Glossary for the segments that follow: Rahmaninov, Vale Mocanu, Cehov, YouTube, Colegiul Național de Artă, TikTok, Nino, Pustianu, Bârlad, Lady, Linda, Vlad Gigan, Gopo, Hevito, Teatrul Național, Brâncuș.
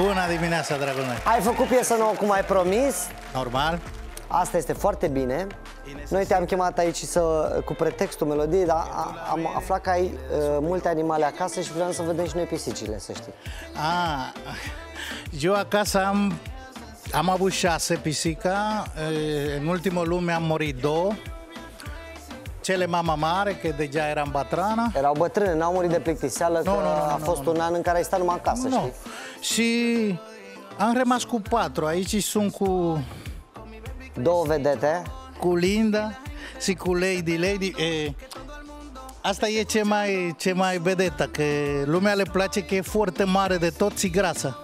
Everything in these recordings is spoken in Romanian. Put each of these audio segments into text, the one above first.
Bună dimineața, dragul meu. Ai făcut piesă nouă, cum ai promis. Normal. Asta este foarte bine. Noi te-am chemat aici cu pretextul melodiei, dar am aflat că ai multe animale acasă și vreau să vedem și noi pisicile, să știi. Eu acasă am avut 6 pisica. În ultimul lume am murit 2. Cele mama mare, că deja eram bătrână. Erau bătrâne, n-au murit de plictiseală, că a fost un an în care ai stat numai acasă, știi? Și am rămas cu 4. Aici sunt cu... 2 vedete. Cu Linda și cu Lady. Lady, asta e ce mai vedetă, că lumea le place că e foarte mare de tot și grasă.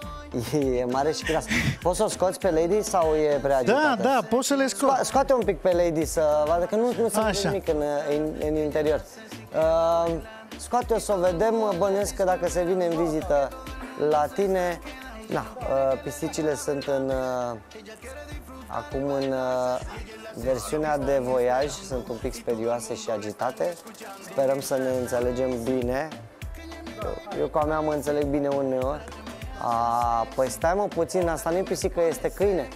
E mare și grasă. Poți să o scoți pe Lady sau e prea agitată? Da, poți să le scoți. Scoate un pic pe Lady să vadă, că nu se vede nimic în interior. Scoate-o să o vedem, bănuiesc că dacă se vine în vizită la tine, pisicile sunt acum în versiunea de voiaj, sunt un pic sperioase și agitate. Sperăm să ne înțelegem bine. Eu ca mea mă înțeleg bine uneori. Păi stai mă puțin, asta nu-i pisică, este câine.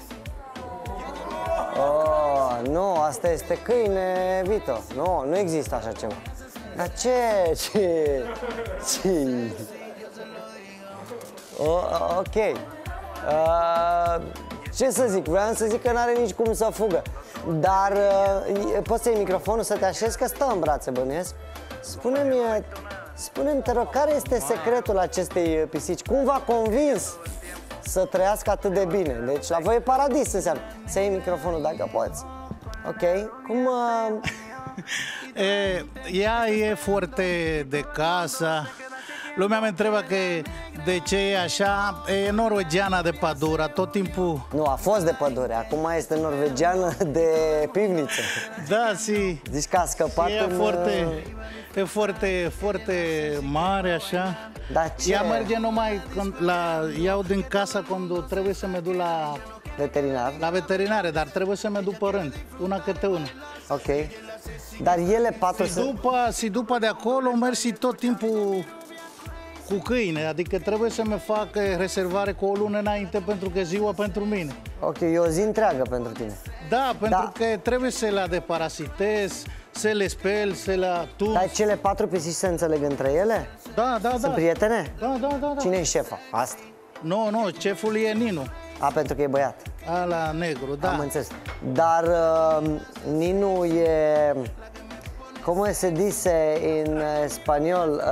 Nu, asta este câine, Vito. Nu există așa ceva. Dar ce? Ok. Ce să zic? Vreau să zic că n-are nici cum să fugă. Dar poți să iei microfonul, să te așezi, că stă în brațe, bănuiesc. Spune-mi, te rog, care este secretul acestei pisici? Cum v-a convins să trăiască atât de bine? Deci la voi e paradis, înseamnă. Să iei microfonul dacă poți. Ok? Cum... Ea e foarte de casă. Lumea mă întreabă că de ce e așa, e norvegiană de pădure, tot timpul... Nu, a fost de pădure, acum este norvegiană de pivniță. Da, si. Zici că a scăpat e în... E foarte, foarte mare, așa. Dar ce? Ea merge numai când la... Iau din casa când trebuie să mă duc la... Veterinar? La veterinare, dar trebuie să mă duc pe rând, una câte una. Ok. Dar ele patru... Și după de acolo merg și tot timpul... cu câine, adică trebuie să mi fac rezervare cu o lună înainte pentru că ziua pentru mine. Ok, e o zi întreagă pentru tine. Da, pentru că trebuie să le deparasitez, să le speli, să le atunci. Dar cele 4 pisici se înțeleg între ele? Da. Sunt prietene? Da. Cine e șefa? Asta? Nu, șeful e Nino. Pentru că e băiat. La negru, da. Am înțeles. Dar Nino e... Cum se dice în spaniol?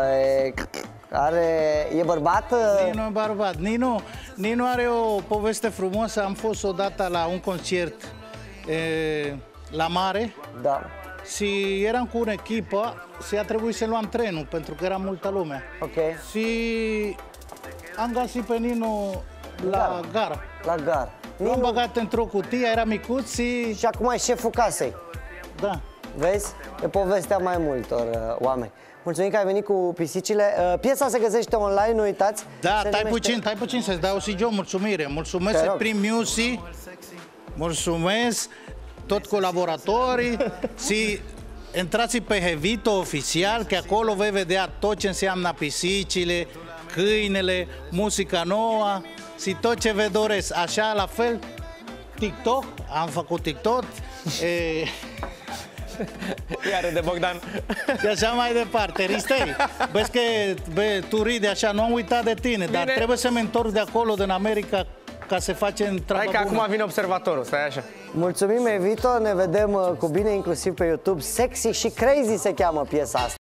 E bărbat? Nino e bărbat. Nino are o poveste frumoasă. Am fost odată la un concert la mare. Da. Și eram cu o echipă și a trebuit să luăm trenul pentru că era multă lume. Ok. Și am găsit pe Nino la gara. L-am băgat într-o cutie, era micuț și... Și acum e șeful casei. Da. Vezi? E povestea mai multor oameni. Mulțumim că ai venit cu pisicile. Piesa se găsește online, nu uitați. Da, tai puțin să-ți dau și eu mulțumire. Mulțumesc prin Music, mulțumesc tot colaboratorii și intrați pe Hevito oficial, că acolo vei vedea tot ce înseamnă pisicile, câinele, muzica nouă și tot ce vă doresc. Așa, la fel, TikTok, am făcut TikTok. Iară de Bogdan. Și așa mai departe. Ristei, vezi că tu ride așa, nu am uitat de tine. Bine. Dar trebuie să mă întorc de acolo, din America, ca să facem treaba bună. Hai că acum vine observatorul, stai așa. Mulțumim, Evito, ne vedem cu bine, inclusiv pe YouTube. Sexy și Crazy se cheamă piesa asta.